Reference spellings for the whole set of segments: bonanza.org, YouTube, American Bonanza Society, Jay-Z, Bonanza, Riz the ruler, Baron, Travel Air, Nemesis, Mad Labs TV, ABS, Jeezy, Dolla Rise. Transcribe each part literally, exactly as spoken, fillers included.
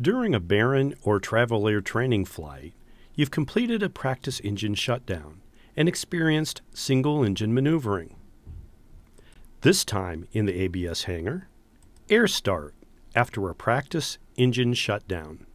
During a Baron or Travel Air training flight, you've completed a practice engine shutdown and experienced single engine maneuvering. This time in the A B S hangar, air start after a practice engine shutdown.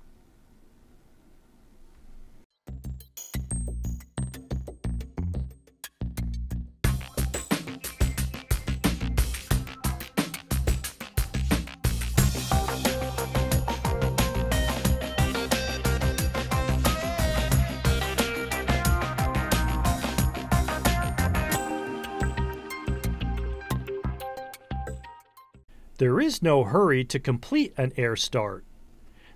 There is no hurry to complete an air start.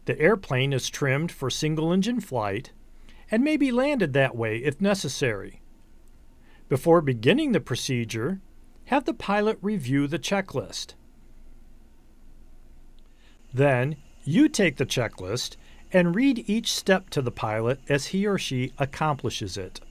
The airplane is trimmed for single-engine flight and may be landed that way if necessary. Before beginning the procedure, have the pilot review the checklist. Then, you take the checklist and read each step to the pilot as he or she accomplishes it.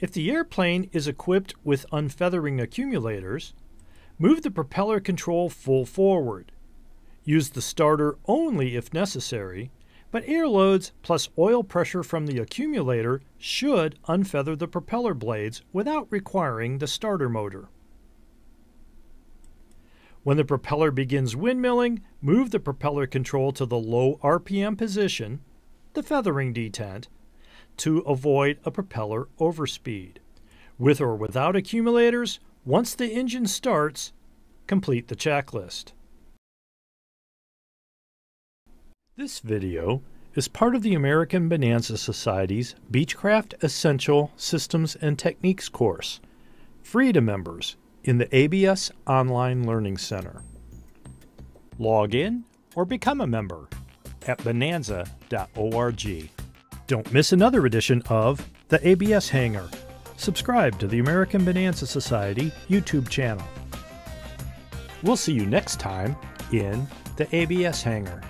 If the airplane is equipped with unfeathering accumulators, move the propeller control full forward. Use the starter only if necessary, but air loads plus oil pressure from the accumulator should unfeather the propeller blades without requiring the starter motor. When the propeller begins windmilling, move the propeller control to the low R P M position, the feathering detent, to avoid a propeller overspeed. With or without accumulators, once the engine starts, complete the checklist. This video is part of the American Bonanza Society's Beechcraft Essential Systems and Techniques course, free to members in the A B S Online Learning Center. Log in or become a member at bonanza dot org. Don't miss another edition of The A B S Hangar. Subscribe to the American Bonanza Society YouTube channel. We'll see you next time in The A B S Hangar.